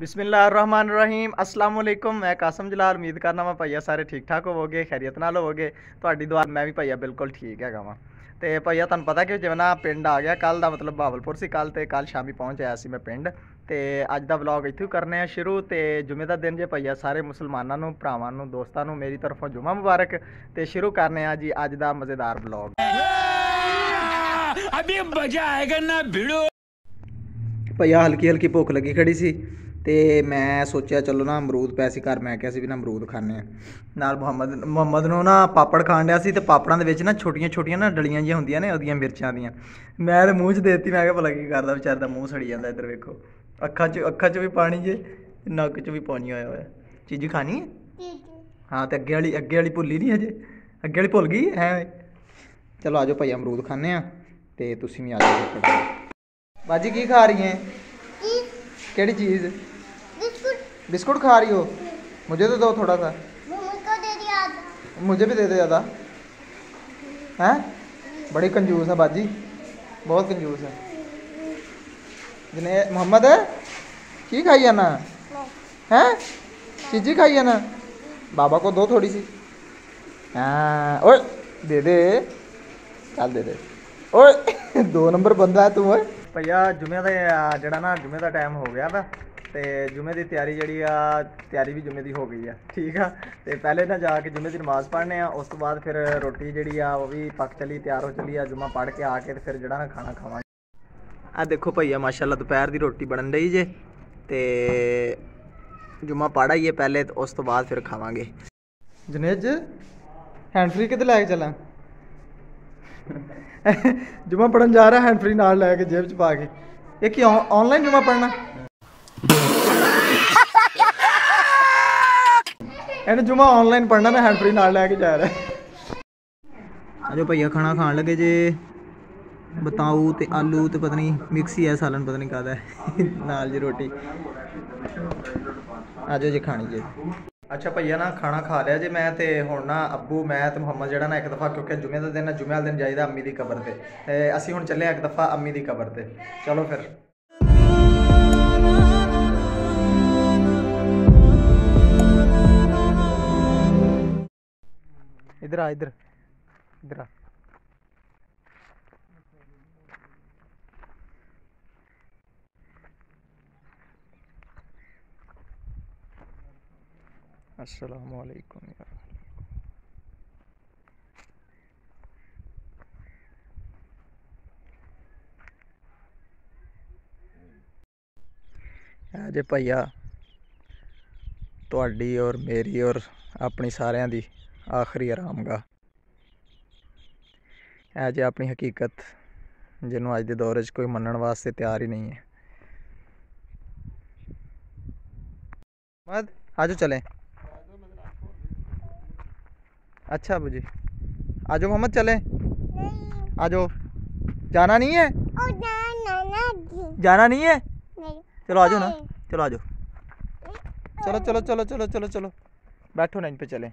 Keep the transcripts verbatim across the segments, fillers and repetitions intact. बिस्मिल्लाहिर्रहमानिर्रहीम अस्सलाम वालेकुम। मैं कासिम जलाल, उम्मीद करना मैं भैया सारे ठीक ठाक होवोगे, खैरियत नाल होवोगे। तुहाडी दुआ मैं भी भैया बिल्कुल ठीक है गावा। तो भैया तुहानू पता कि जिवें ना पिंड आ गया कल का, मतलब बहावलपुर से कल, तो कल शामी पहुँच आया सी मैं पिंड। तो अज का ब्लॉग इत्थों करने हैं शुरू। तो जुमे का दिन जे भैया सारे मुसलमानों नू, भरावां नू, दोस्तां नू मेरी तरफों जुमा मुबारक। तो शुरू करने हैं जी अज का मज़ेदार ब्लॉग। अभी मज़ा आएगा ना भिड़ो। भैया हल्की हल्की भुख लगी खड़ी सी, तो मैं सोचा चलो ना अमरूद पैसे घर, मैं क्या भी ना अमरूद खाने। मुहम्मद मुहम्मद नू ना पापड़ खाण दिया सी, तो पापड़ों के ना छोटिया छोटिया ना डलियां जी होंदियां ने ओदियां मिर्चां दियां, मैं तो मूँह च देती। मैं क्या भला की करदा बेचारे दा मूँह सड़ी जांदा। इधर वेखो अक्खां च अक्खां च भी पानी जे, नक्क च भी पानी आया होया। चीज़ खानी है? हाँ, तो अगे वाली अगे वाली भुल्ली नहीं हजे, अगे वाली भुल गई है। चलो आ जाओ भाई अमरूद खाने आ, ते तुसीं वी आ जाओ। बाजी की खा रही हैं? केड़ी चीज़? बिस्कुट खा रही हो? मुझे तो दो थोड़ा सा, मुझको दे दिया था। मुझे भी दे दे आधा। हैं? बड़ी कंजूस है बाजी, बहुत कंजूस है। जिन्हें मोहम्मद है की खाई है ना, हैं? चीज़ी खाई है ना। बाबा को दो थोड़ी सी। हाँ, ओए दे दे, चल दे दे। ओए दो नंबर बंदा है तू। ओए भैया जुमे का जड़ा ना, जुमे का टाइम हो गया था, तो जुमे की तैयारी जी तैयारी भी जुमे की हो गई है, ठीक है। तो पहले ना जाके जुमे की नमाज़ पढ़ने, उस तो बाद फिर रोटी जी वो भी पक चली, तैयार हो चली है। जुमा पढ़ के आके तो फिर जड़ा ना खाना खावांगे। आ देखो भैया माशाल्लाह दोपहर की रोटी बन रही जे, तो जुमा पढ़ा ही है पहले, तो उस तो बाद फिर खावांगे। जनेज हैंड फ्री कितने लैके चला? जुमा पढ़न जा रहा, हैंड फ्री नाल लैके जेब च पा के। ये कि ऑनलाइन जुमा पढ़ना? इन्हें जुमा ऑनलाइन पढ़ना, मैं हैंड फ्री नाल लैके जा रहा। अजो भैया खाना खान लगे जे, बताऊ तो आलू तो पता नहीं मिक्स ही है, सालन पता नहीं कहता है नाल जी रोटी। अजो जी खानी जे। अच्छा भैया ना खाना खा लिया जी मैं, तो हूँ ना अबू मैं तो मुहम्मद जरा ना एक दफ़ा, क्योंकि जुमे का दिन जुमे वाले दिन जाइए अम्मी की कबर से। असी हूँ चले एक दफ़ा अम्मी की कबर से। चलो फिर। इधर आ, इधर इधर आ। अस्सलामु अलैकुम। आज भैया तुहाडी और मेरी और अपनी सारियां दी आखिरी आराम गा है जे अपनी हकीकत, जिन्हों अज के दौर च कोई मनण वास्ते तैयार ही नहीं है। मद आज चलें? अच्छा अबू जी आज मोहम्मद चलें? आज जाना नहीं है? जाना नहीं है? चलो आज ना, चलो आज चलो चलो चलो चलो चलो चलो बैठो ना, इन पे चलें।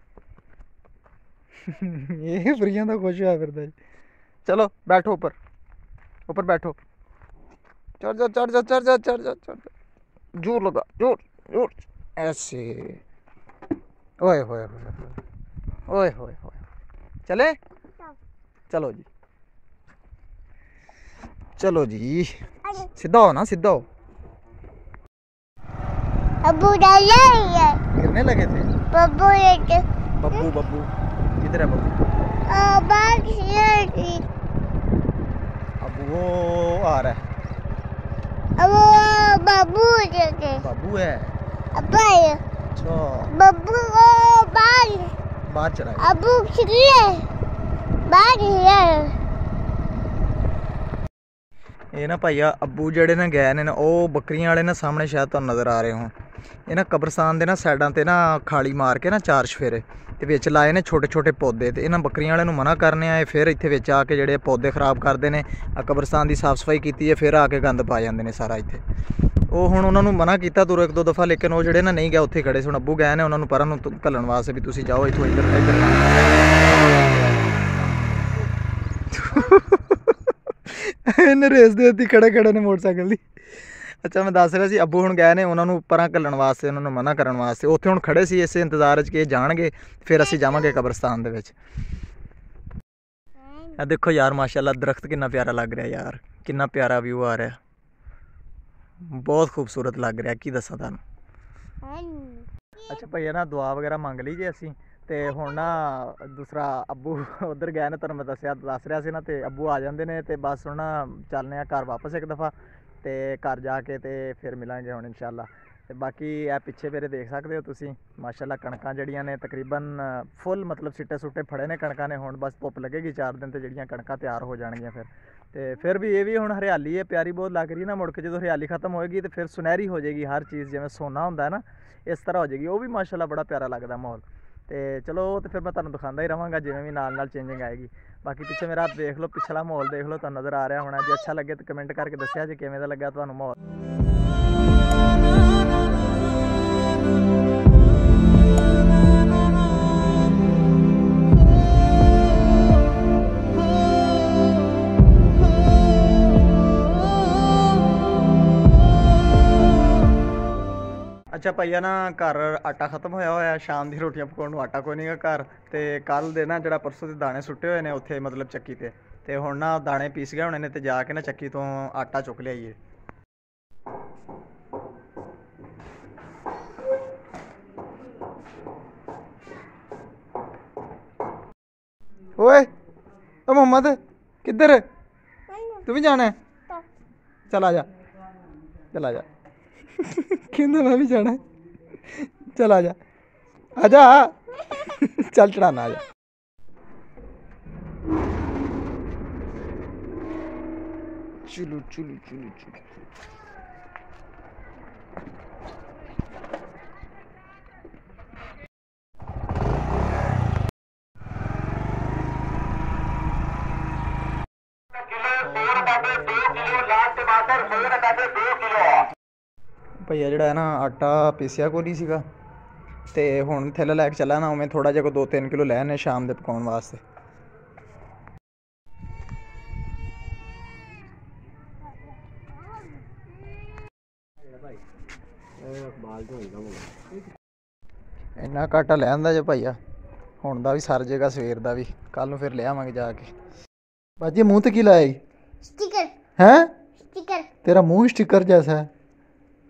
ये फ्रियां तो खुश हुआ फिर। चलो बैठो ऊपर, ऊपर बैठो। चढ़ जाओ चढ़ जाओ चढ़ जाओ चढ़ जाओ चढ़ जाओ, जोर लगा जोर जोर ऐसे। ओए होए ओए होए होए चले। चलो जी चलो जी, सीधा हो ना, सीधा हो। अबू गिरने लगे थे। बब्बू बब्बू बब्बू किधर है बब्बू? अब वो आ रहा है, वो बब्बू बब्बू है। अच्छा बब्बू को बाल बाल चला। अबू खिले बाल है ये ना भैया। अबू जड़े ना गए ने ना, वो बकरियां वाले ना सामने शायद तो नज़र आ रहे हो। ये ना कब्रस्तान के ना साइडों पर ना खाली मार के ना चार छफेरे तो बेच लाए ने छोटे छोटे पौधे। तो इन्होंने बकरियां वाले नूं मना करने आए, फिर इत्थे बेच आके जे पौधे खराब करते हैं। कब्रस्तान की साफ सफाई की है, फिर आके गंद पा जाते हैं सारा इत्थे। वो हूँ उन्होंने मना किया दूर एक दो दफ़ा, लेकिन वो जोड़े ना नहीं गए, उत्थे खड़े सन। अबू गए ने उन्होंने परन घल्लण वास्ते भी तुसीं जाओ इत्थों, इधर इधर। इन्हें रेस देती खड़े खड़े ने मोटरसाइकिल की। अच्छा मैं दस रहा सी अबू हुण गए ने उन्होंने परां घल्लण वास्ते, उन्होंने मना करने वास्ते, उत्थे हुण खड़े सी इस इंतजार च कि इह जाणगे फिर असीं जावांगे कब्रस्तान दे विच। आ देखो यार माशाल्लाह दरख्त कितना प्यारा लग रहा यार, कितना प्यारा व्यू आ रहा, बहुत खूबसूरत लग रहा की दसा तुहानूं। अच्छा भैया ना दुआ वगैरह मंग ली जे असीं ते हुण ना दूसरा अबू उधर गए ने, तुहानूं मैं दस्सिया दस रहा सी ना, ते अबू आ जांदे ने ते बस हुण चलने आ घर वापस एक दफा ते घर जाके ते फिर मिलांगे हुण इंशाअल्लाह। ते बाकी आ पिछे मेरे देख सकते हो तुसी माशाल्लाह कणकां जड़ियां ने तकरीबन फुल, मतलब सिट्टे सुट्टे फड़े ने कणकां ने, हुण बस धुप्प लगेगी चार दिन ते जड़ियां कणकां तैयार हो जाणगियां। फिर ते फिर भी ये भी हुण हरियाली है प्यारी बहुत लग रही है ना, मुड़ के जदों हरियाली खत्म होएगी तो फिर सुनहरी हो जाएगी हर चीज़, जिवें सोना हुंदा है ना इस तरह हो जाएगी, वो भी माशाल्लाह बड़ा प्यारा लगदा माहौल। तो चलो तो फिर मैं तुहानूं दिखांदा ही रहांगा जिवें भी नाल नाल चेंजिंग आएगी। बाकी पिछे मेरा देख लो पिछला माहौल देख लो, तुहानूं नज़र आ रहा होना, जे अच्छा लगे तो कमेंट करके दस्सिया जे किवें दा लग्गा तुहानूं माहौल। अच्छा भैया ना घर आटा खत्म होया होया, शाम दी रोटियां पकाउण आटा कोई नहीं घर, ते कल दे ना जिहड़ा परसों दे दाने सुट्टे होए ने उत्थे मतलब चक्की ते, ते हुण ना दाने पीस गए होणे ने ते जाके ना चक्की तों आटा चुक लिआईए। ओए ओ मोहम्मद किधर, तू भी जाना है? चल आ जा, चल आ जा किंदा मैं भी जाना है, चल आ जा, आ जा चल चढ़ाना आ जा। चलो चलो चलो चलो भैया जोड़ा है ना आटा पीसिया को नहीं सीगा ते हुण थैला लैके चला ना, मैं थोड़ा जिहा दो तीन किलो लैने शाम दे पकाउण वास्ते। इन्ना घाटा लैंदा जे भैया हुण दा भी सर जाएगा, सवेर दा भी, कल नूं फिर ले आवांगे जाके। बाजी मूँह ते की लाया है? स्टिकर है? स्टिकर तेरा मुँह स्टिकर जैसा है।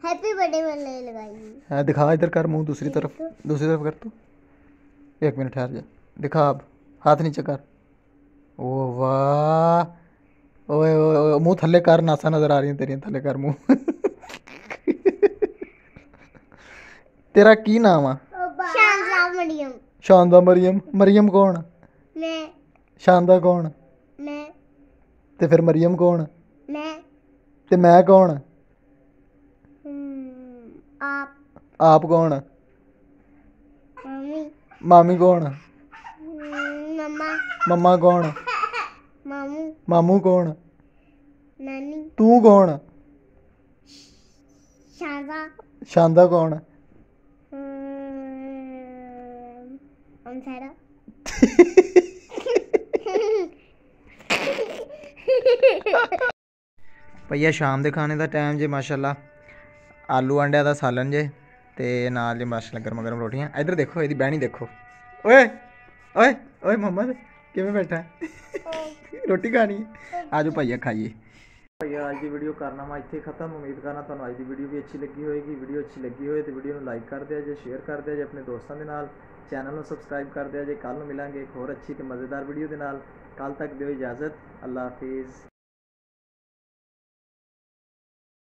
हैप्पी बर्थडे मैंने लगाई है। दिखा इधर कर मुंह, दूसरी तरफ दूसरी तरफ कर तू, एक मिनट ठहर जा, दिखा अब, हाथ नीचे कर। ओ वाह, ओए ओए मुंह थल्ले कर, नासा नजर आ रही है तेरी, थल्ले कर मुंह तेरा की नाम है? शानदा मरियम। शानदा मरियम, मरियम कौन? मैं। शानदा कौन? मैं। ते फिर मरियम कौन? मैं। ते मैं कौन? आप। आप कौन? मामी। मामी कौन? मम्मा। मम्मा कौन? मामू। मामू कौन? नानी। तू कौन? शांदा। शांदा कौन? अंसारा भैया शाम दे खाने दा टाइम जे माशाल्लाह, आलू आंडिया का सालन जे ते नाल जे माशाल्लाह गर्म गर्म रोटियां। इधर देखो इहदी बहनी देखो, ओए ओए ओए मोहम्मद किवें बैठा रोटी खानी है, आज भैया खाइए। भैया आज की वीडियो करना मैं इत्थे खत्म, उम्मीद करना तुहानूं आज की वीडियो भी अच्छी लगी होएगी। वीडियो अच्छी लगी होए तो वीडियो नूं लाइक कर दिया जे, शेयर कर दिया जे अपने दोस्तों के नाल, चैनल नूं सबसक्राइब कर दिया जे। कल नूं मिलांगे एक होर अच्छी ते मज़ेदार वीडियो दे नाल, कल तक दिओ इजाज़त, अल्लाह हाफिज़।